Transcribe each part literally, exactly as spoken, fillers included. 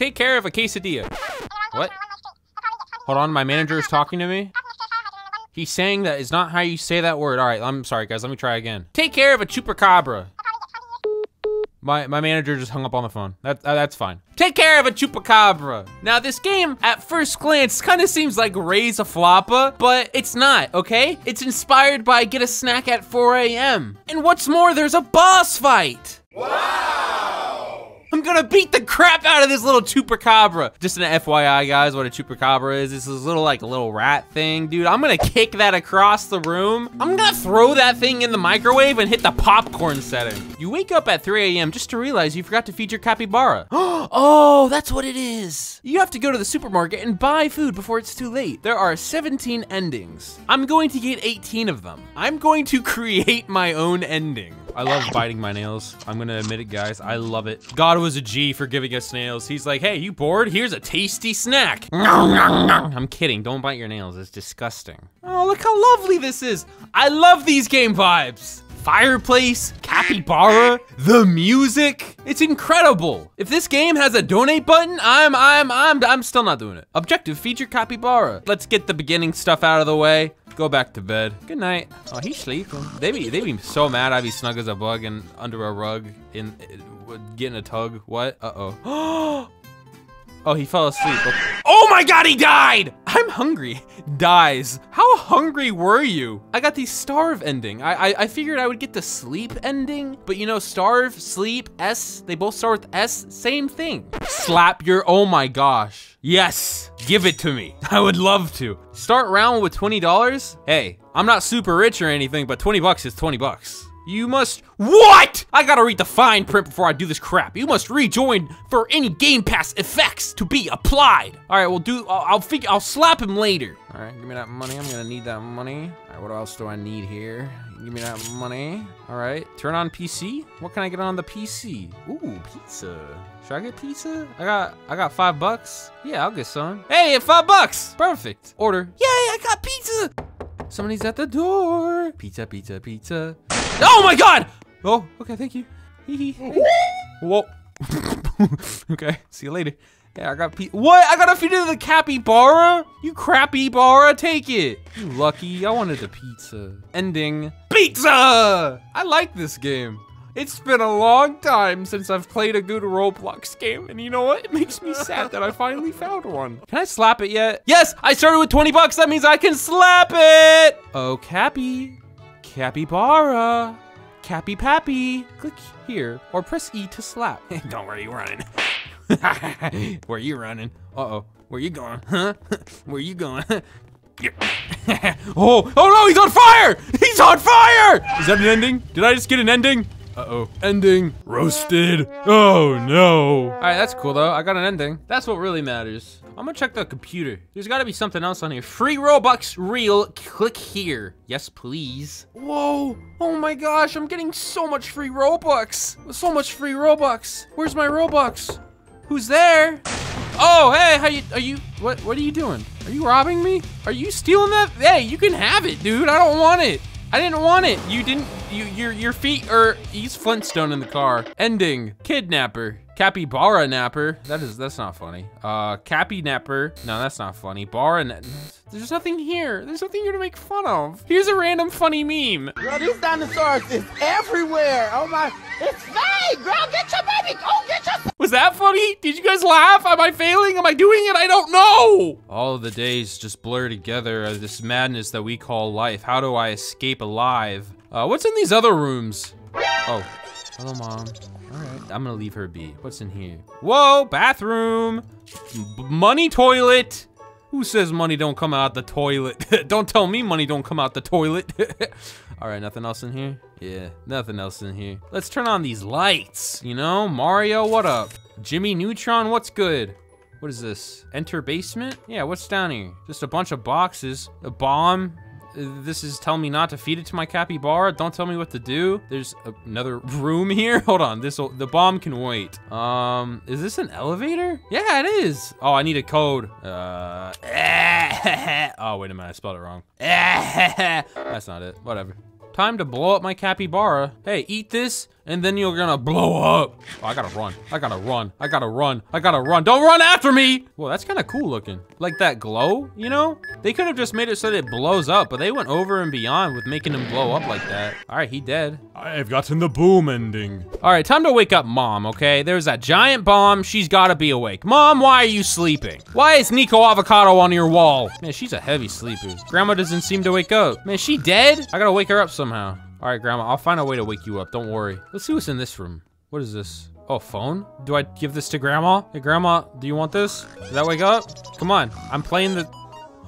Take care of a quesadilla. What? Hold on, my manager is talking to me. He's saying that is not how you say that word. All right, I'm sorry, guys. Let me try again. Take care of a chupacabra. My, my manager just hung up on the phone. That, uh, that's fine. Take care of a chupacabra. Now this game, at first glance, kind of seems like Raise a Floppa, but it's not, okay? It's inspired by Get a Snack at four A M And what's more, there's a boss fight. Wow! I'm gonna beat the crap out of this little chupacabra. Just an F Y I, guys, what a chupacabra is. It's this little, like, little rat thing. Dude, I'm gonna kick that across the room. I'm gonna throw that thing in the microwave and hit the popcorn setting. You wake up at three A M just to realize you forgot to feed your capybara. Oh, that's what it is. You have to go to the supermarket and buy food before it's too late. There are seventeen endings. I'm going to get eighteen of them. I'm going to create my own ending. I love biting my nails. I'm gonna admit it, guys. I love it. God was a G for giving us nails. He's like, hey, you bored? Here's a tasty snack. I'm kidding. Don't bite your nails. It's disgusting. Oh, look how lovely this is. I love these game vibes. Fireplace, capybara, the music. It's incredible. If this game has a donate button, I'm, I'm, I'm, I'm still not doing it. Objective, feed your capybara. Let's get the beginning stuff out of the way. Go back to bed. Good night. Oh, he's sleeping. They be, they be so mad I'd be snug as a bug and under a rug in, getting a tug. What? Uh-oh. Oh, he fell asleep. Okay. Oh my God, he died! I'm hungry. Dies. How hungry were you? I got the starve ending. I, I I figured I would get the sleep ending, but you know, starve, sleep, S, they both start with S, same thing. Slap your, oh my gosh. Yes, give it to me. I would love to. Start round with twenty dollars? Hey, I'm not super rich or anything, but twenty bucks is twenty bucks. You must, what? I gotta read the fine print before I do this crap. You must rejoin for any Game Pass effects to be applied. All right, we'll do, I'll, I'll figure, I'll slap him later. All right, give me that money, I'm gonna need that money. All right, what else do I need here? Give me that money. All right, turn on P C. What can I get on the P C? Ooh, pizza. Should I get pizza? I got, I got five bucks. Yeah, I'll get some. Hey, five bucks, perfect. Order, yay, I got pizza. Somebody's at the door. Pizza, pizza, pizza. Oh my God! Oh, okay, thank you. Whoa. Okay, see you later. Yeah, I got pe- What? I gotta feed it to the capybara? You crappy bara, take it. You lucky, I wanted the pizza. Ending. Pizza! I like this game. It's been a long time since I've played a good Roblox game, and you know what? It makes me sad that I finally found one. Can I slap it yet? Yes, I started with twenty bucks. That means I can slap it. Oh, Cappy. Capybara, Cappy Pappy, click here or press E to slap. Don't worry, you're running. Where you running? Uh-oh, where you going, huh? Where you going? Oh, oh no, he's on fire! He's on fire! Is that an ending? Did I just get an ending? Uh-oh, ending, roasted, oh no. All right, that's cool though, I got an ending. That's what really matters. I'm gonna check the computer. There's gotta be something else on here. Free Robux reel, click here. Yes, please. Whoa, oh my gosh, I'm getting so much free Robux. So much free Robux. Where's my Robux? Who's there? Oh, hey, how you, are you, what, what are you doing? Are you robbing me? Are you stealing that? Hey, you can have it, dude, I don't want it. I didn't want it. You didn't, you, your, your feet are, he's Flintstone in the car. Ending, kidnapper, capybara napper. That is, that's not funny. Uh, cappy napper, no, that's not funny. Bara, there's nothing here. There's nothing here to make fun of. Here's a random funny meme. Girl, these dinosaurs is everywhere. Oh my, it's fake, girl, get your baby, go get your. Was that funny? Did you guys laugh? Am I failing? Am I doing it? I don't know. All of the days just blur together as this madness that we call life. How do I escape alive? Uh, what's in these other rooms? Oh, hello, Mom. All right, I'm gonna leave her be. What's in here? Whoa, bathroom, money toilet. Who says money don't come out the toilet? Don't tell me money don't come out the toilet. All right, nothing else in here? Yeah, nothing else in here. Let's turn on these lights, you know? Mario, what up? Jimmy Neutron, what's good? What is this? Enter basement? Yeah, what's down here? Just a bunch of boxes, a bomb. This is telling me not to feed it to my capybara. Don't tell me what to do. There's another room here. Hold on, this the bomb can wait. Um, is this an elevator? Yeah, it is. Oh, I need a code. Uh, oh, wait a minute, I spelled it wrong. That's not it, whatever. Time to blow up my capybara. Hey, eat this and then you're gonna blow up. Oh, I gotta run, I gotta run, I gotta run, I gotta run. Don't run after me! Well, that's kinda cool looking. Like that glow, you know? They could've just made it so that it blows up, but they went over and beyond with making him blow up like that. All right, he dead. I've gotten the boom ending. All right, time to wake up mom, okay? There's that giant bomb, she's gotta be awake. Mom, why are you sleeping? Why is Nico Avocado on your wall? Man, she's a heavy sleeper. Grandma doesn't seem to wake up. Man, she dead? I gotta wake her up somehow. All right, Grandma, I'll find a way to wake you up, don't worry. Let's see what's in this room. What is this? Oh, phone? Do I give this to Grandma? Hey, Grandma, do you want this? Did that wake up? Come on, I'm playing the...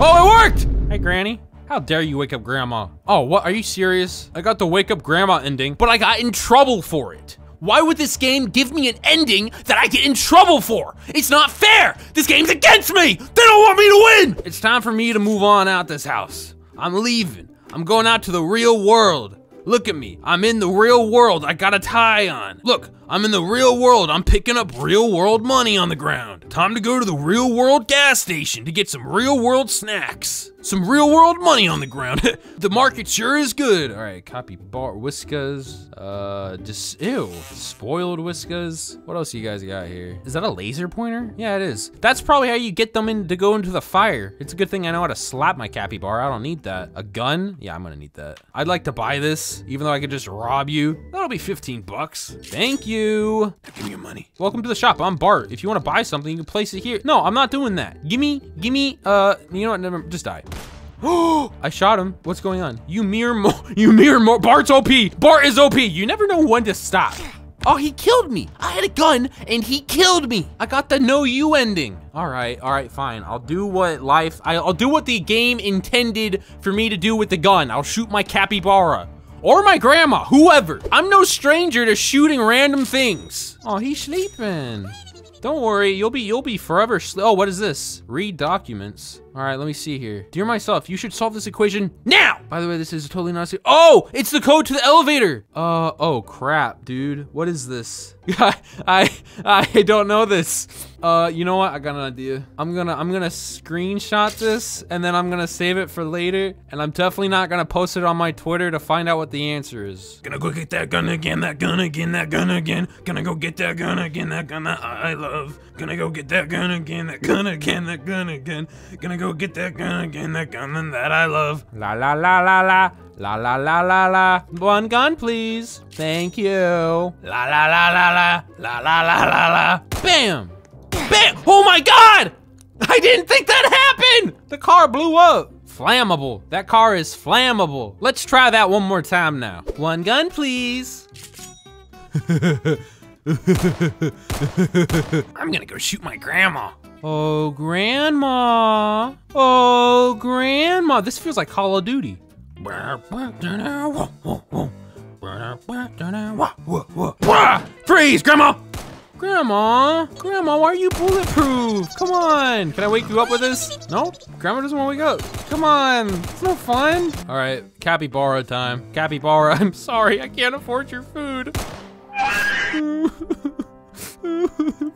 Oh, it worked! Hey, Granny. How dare you wake up Grandma? Oh, what, are you serious? I got the wake up Grandma ending, but I got in trouble for it. Why would this game give me an ending that I get in trouble for? It's not fair! This game's against me! They don't want me to win! It's time for me to move on out this house. I'm leaving. I'm going out to the real world. Look at me, I'm in the real world, I got a tie on. Look, I'm in the real world, I'm picking up real world money on the ground. Time to go to the real world gas station to get some real world snacks. Some real world money on the ground. The market sure is good. All right, copy Bart Whiskas. Uh, just, ew, spoiled Whiskas. What else you guys got here? Is that a laser pointer? Yeah, it is. That's probably how you get them in to go into the fire. It's a good thing I know how to slap my capybara. I don't need that. A gun? Yeah, I'm gonna need that. I'd like to buy this, even though I could just rob you. That'll be fifteen bucks. Thank you. Now give me your money. Welcome to the shop, I'm Bart. If you wanna buy something, you can place it here. No, I'm not doing that. Gimme, gimme, uh, you know what, never, just die. Oh, I shot him. What's going on? You mere mo you mere mo Bart's O P. Bart is O P. You never know when to stop. Oh, he killed me. I had a gun and he killed me. I got the no you ending. All right, all right, fine. I'll do what life, I, I'll do what the game intended for me to do with the gun. I'll shoot my capybara or my grandma, whoever. I'm no stranger to shooting random things. Oh, he's sleeping. Don't worry, you'll be you'll be forever sl- Oh, what is this? Read documents. All right, let me see here. Dear myself, you should solve this equation now! By the way, this is totally not- Oh, it's the code to the elevator! Uh, oh crap, dude. What is this? I, I, I don't know this. Uh, you know what? I got an idea. I'm gonna, I'm gonna screenshot this and then I'm gonna save it for later. And I'm definitely not gonna post it on my Twitter to find out what the answer is. Gonna go get that gun again, that gun again, that gun again. Gonna go get that gun again, that gun that I love. Gonna go get that gun again, that gun again, that gun again. Gonna go get that gun again, that gun that I love. La la la la la. La la la la la. One gun, please. Thank you. La la la la la. La la la la la. Bam! Bam! Oh my god! I didn't think that happened! The car blew up. Flammable. That car is flammable. Let's try that one more time now. One gun, please. I'm gonna go shoot my grandma. Oh, grandma. Oh, grandma. This feels like Call of Duty. Freeze, Grandma! Grandma, Grandma, why are you bulletproof? Come on, can I wake you up with this? No, Grandma doesn't want to wake up. Come on, it's no fun. All right, capybara time. Capybara, I'm sorry, I can't afford your food. Bam,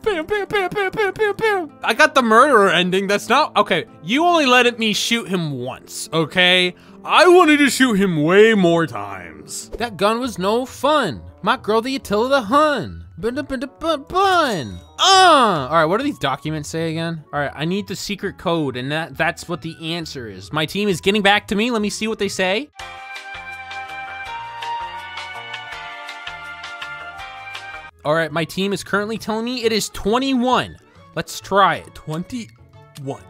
bam, bam, bam, bam, bam, bam. I got the murderer ending, that's not, okay. You only let me shoot him once, okay? I wanted to shoot him way more times. That gun was no fun. My girl, the Attila the Hun. Bun, bun, bun, bun. Uh, all right, what do these documents say again? All right, I need the secret code and that that's what the answer is. My team is getting back to me. Let me see what they say. All right, my team is currently telling me it is twenty-one. Let's try it, twenty-one.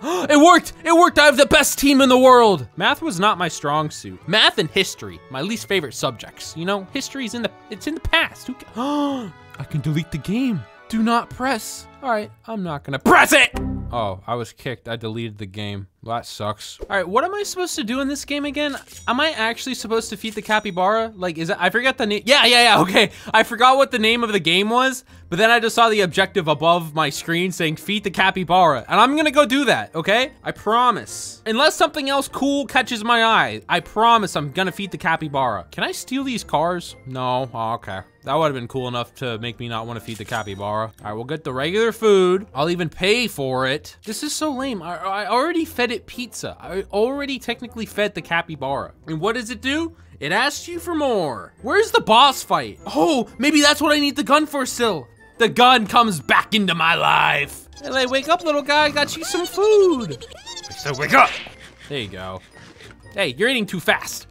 It worked, it worked, I have the best team in the world. Math was not my strong suit. Math and history, my least favorite subjects. You know, history's in the, it's in the past. Who can, oh, I can delete the game. Do not press. All right, I'm not gonna press it. Oh, I was kicked, I deleted the game. Well, that sucks. All right, what am I supposed to do in this game again? Am I actually supposed to feed the capybara? Like, is that, I forgot the name. Yeah, yeah, yeah, okay. I forgot what the name of the game was, but then I just saw the objective above my screen saying feed the capybara, and I'm gonna go do that, okay? I promise. Unless something else cool catches my eye, I promise I'm gonna feed the capybara. Can I steal these cars? No, oh, okay. That would've been cool enough to make me not wanna feed the capybara. All right, we'll get the regular food. I'll even pay for it. This is so lame, I, I already fed it pizza. I already technically fed the capybara. And what does it do? It asks you for more. Where's the boss fight? Oh, maybe that's what I need the gun for still. The gun comes back into my life. L A, wake up, little guy. I got you some food. So wake up. There you go. Hey, you're eating too fast.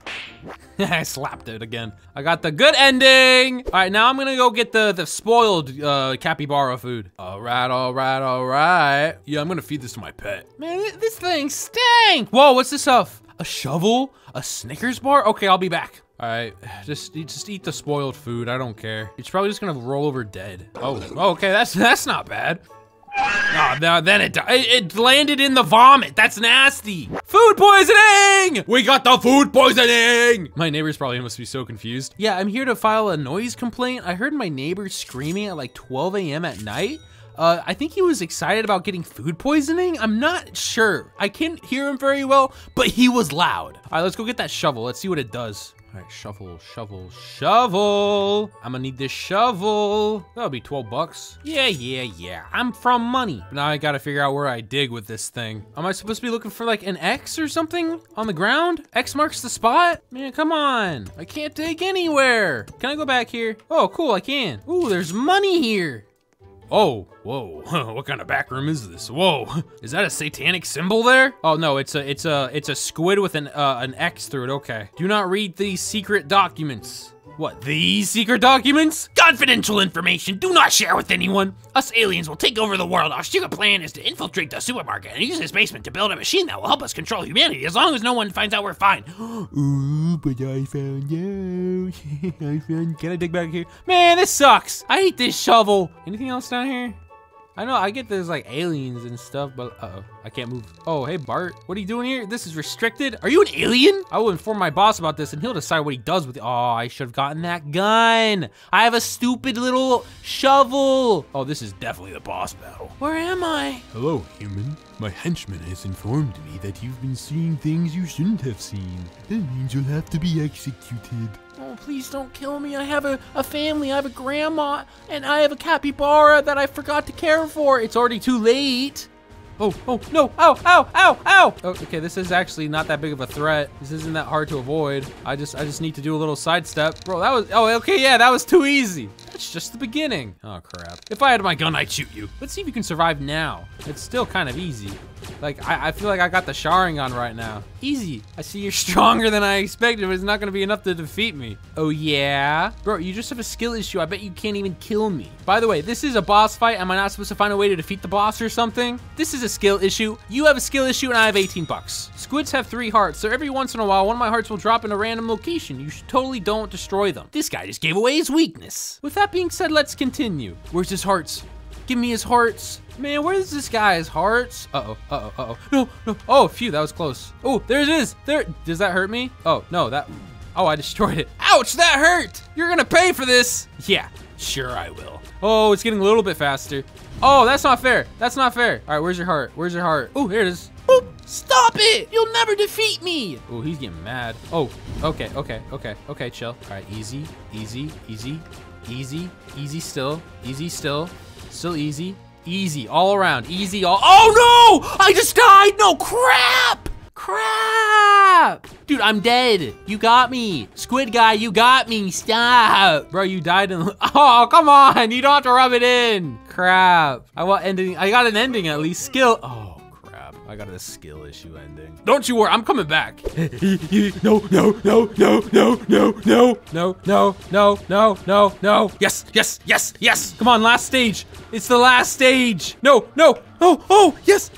I slapped it again. I got the good ending. All right, now I'm gonna go get the, the spoiled uh, capybara food. All right, all right, all right. Yeah, I'm gonna feed this to my pet. Man, this thing stank. Whoa, what's this stuff? A shovel? A Snickers bar? Okay, I'll be back. All right, just, just eat the spoiled food. I don't care. It's probably just gonna roll over dead. Oh, okay, that's that's not bad. Oh, no, then it, it landed in the vomit. That's nasty. Food poisoning! We got the food poisoning! My neighbors probably must be so confused. Yeah, I'm here to file a noise complaint. I heard my neighbor screaming at like twelve A M at night. Uh, I think he was excited about getting food poisoning. I'm not sure. I can't hear him very well, but he was loud. All right, let's go get that shovel. Let's see what it does. All right, shovel, shovel, shovel. I'm gonna need this shovel. That'll be twelve bucks. Yeah, yeah, yeah. I'm from money. Now I gotta figure out where I dig with this thing. Am I supposed to be looking for like an X or something on the ground? X marks the spot? Man, come on. I can't dig anywhere. Can I go back here? Oh, cool, I can. Ooh, there's money here. Oh, whoa, what kind of back room is this? Whoa, is that a satanic symbol there? Oh no, it's a it's a, it's a squid with an, uh, an X through it, okay. Do not read these secret documents. What, these secret documents? Confidential information, do not share with anyone. Us aliens will take over the world. Our secret plan is to infiltrate the supermarket and use this basement to build a machine that will help us control humanity. As long as no one finds out, we're fine. Ooh, but I found out. I found... Can I dig back here? Man, this sucks. I hate this shovel. Anything else down here? I know, I get there's like aliens and stuff, but uh-oh, I can't move. Oh, hey Bart, what are you doing here? This is restricted. Are you an alien? I will inform my boss about this and he'll decide what he does with it. Oh, I should have gotten that gun. I have a stupid little shovel. Oh, this is definitely the boss battle. Where am I? Hello, human. My henchman has informed me that you've been seeing things you shouldn't have seen. That means you'll have to be executed. Oh, please don't kill me. I have a, a family, I have a grandma, and I have a capybara that I forgot to care for. It's already too late. Oh, oh, no, ow, ow, ow, ow. Oh, okay, this is actually not that big of a threat. This isn't that hard to avoid. I just I just need to do a little sidestep. Bro, that was, oh, okay, yeah, that was too easy. That's just the beginning. Oh, crap. If I had my gun, I'd shoot you. Let's see if you can survive now. It's still kind of easy. Like, I, I feel like I got the Sharingan right now. Easy. I see you're stronger than I expected, but it's not gonna be enough to defeat me. Oh, yeah? Bro, you just have a skill issue. I bet you can't even kill me. By the way, this is a boss fight. Am I not supposed to find a way to defeat the boss or something? This is a skill issue. You have a skill issue, and I have eighteen bucks. Squids have three hearts, so every once in a while, one of my hearts will drop in a random location. You should totally don't destroy them. This guy just gave away his weakness. With that being said, let's continue. Where's his hearts? Give me his hearts. Man, where is this guy's hearts? Uh-oh, uh-oh, uh-oh. No, no. Oh, phew, that was close. Oh, there it is. There. Does that hurt me? Oh, no, that. Oh, I destroyed it. Ouch, that hurt. You're gonna pay for this. Yeah, sure I will. Oh, it's getting a little bit faster. Oh, that's not fair. That's not fair. All right, where's your heart? Where's your heart? Oh, here it is. Boop. Stop it! You'll never defeat me! Oh, he's getting mad. Oh, okay, okay, okay, okay, chill. All right, easy, easy, easy, easy, easy still, easy still. Still easy, easy, all around, easy, all, oh no! I just died, no, crap! Crap! Dude, I'm dead, you got me. Squid guy, you got me, stop. Bro, you died in, oh, come on, you don't have to rub it in. Crap, I want ending, I got an ending at least, skill, oh crap, I got a skill issue ending. Don't you worry, I'm coming back. No, no, no, no, no, no, no, no, no, no, no, no, no, yes, yes, yes, yes, come on, last stage. It's the last stage. No, no, oh, oh, yes.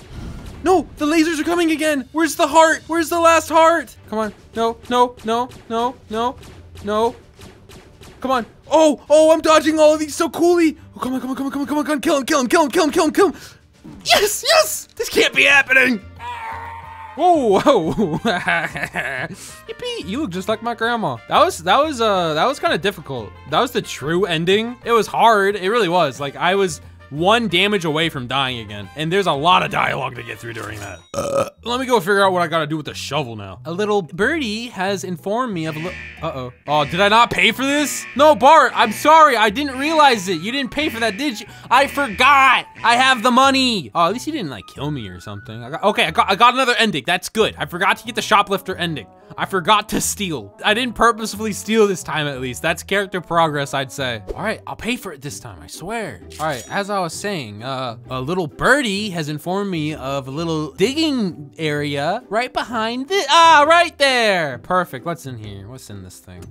No, the lasers are coming again. Where's the heart? Where's the last heart? Come on, no, no, no, no, no, no. Come on, oh, oh, I'm dodging all of these so coolly. Oh, come on, come on, come on, come on, come on, come on, kill him, kill him, kill him, kill him, kill him, kill him. Yes, yes, this can't be happening. Whoa, whoa. Yippee, you look just like my grandma. That was, that was, uh, that was kind of difficult. That was the true ending. It was hard, it really was. Like, I was one damage away from dying again. And there's a lot of dialogue to get through during that. Uh, Let me go figure out what I gotta do with the shovel now. A little birdie has informed me of a little, uh-oh. Oh, did I not pay for this? No, Bart, I'm sorry, I didn't realize it. You didn't pay for that, did you? I forgot, I have the money. Oh, at least he didn't like kill me or something. I got, okay, I got, I got another ending, that's good. I forgot to get the shoplifter ending. I forgot to steal. I didn't purposefully steal this time at least. That's character progress, I'd say. All right, I'll pay for it this time, I swear. All right, as I was saying, uh, a little birdie has informed me of a little digging area right behind this, ah, right there. Perfect, what's in here? What's in this thing?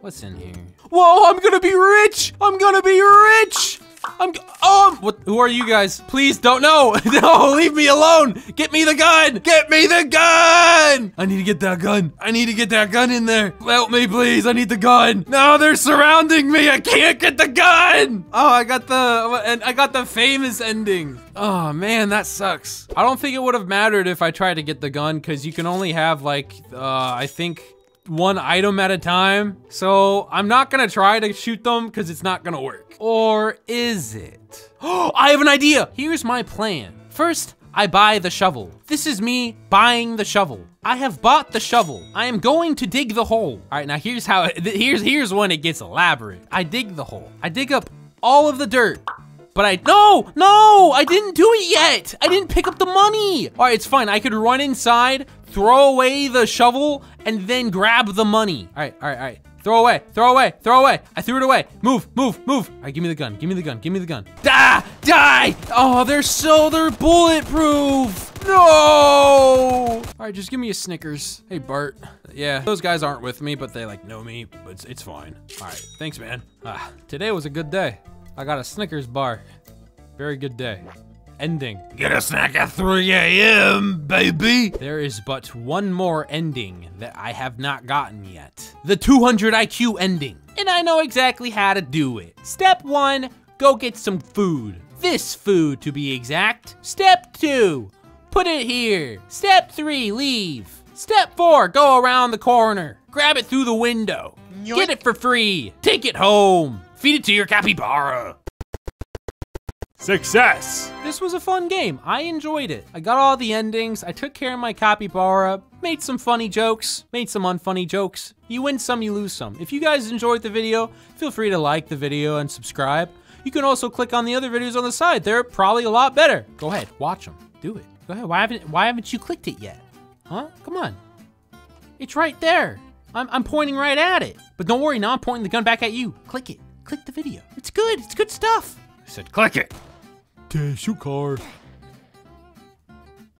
What's in here? Whoa, I'm gonna be rich! I'm gonna be rich! I'm, oh, what, who are you guys? Please don't, no, no, leave me alone. Get me the gun, get me the gun. I need to get that gun. I need to get that gun in there. Help me, please, I need the gun. No, they're surrounding me, I can't get the gun. Oh, I got the, and I got the famous ending. Oh man, that sucks. I don't think it would have mattered if I tried to get the gun because you can only have like, uh, I think, one item at a time. So I'm not gonna try to shoot them because it's not gonna work. Or is it? Oh, I have an idea. Here's my plan. First, I buy the shovel. This is me buying the shovel. I have bought the shovel. I am going to dig the hole. All right, now here's how, it, here's, here's when it gets elaborate. I dig the hole. I dig up all of the dirt. But I, no, no, I didn't do it yet. I didn't pick up the money. All right, it's fine. I could run inside, throw away the shovel, and then grab the money. All right, all right, all right. Throw away, throw away, throw away. I threw it away. Move, move, move. All right, give me the gun, give me the gun, give me the gun. Die, die. Oh, they're so, they're bulletproof. No. All right, just give me a Snickers. Hey, Bart. Yeah, those guys aren't with me, but they like know me, but it's, it's fine. All right, thanks, man. Ah, today was a good day. I got a Snickers bar. Very good day. Ending. Get a snack at three A M, baby. There is but one more ending that I have not gotten yet. The two hundred I Q ending. And I know exactly how to do it. Step one, go get some food. This food to be exact. Step two, put it here. Step three, leave. Step four, go around the corner. Grab it through the window. Yoink. Get it for free. Take it home. Feed it to your capybara. Success! This was a fun game. I enjoyed it. I got all the endings. I took care of my capybara. Made some funny jokes. Made some unfunny jokes. You win some, you lose some. If you guys enjoyed the video, feel free to like the video and subscribe. You can also click on the other videos on the side. They're probably a lot better. Go ahead, watch them. Do it. Go ahead. Why haven't Why haven't you clicked it yet? Huh? Come on. It's right there. I'm I'm pointing right at it. But don't worry, now I'm pointing the gun back at you. Click it. Click the video. It's good. It's good stuff. I said, click it. Shoot car.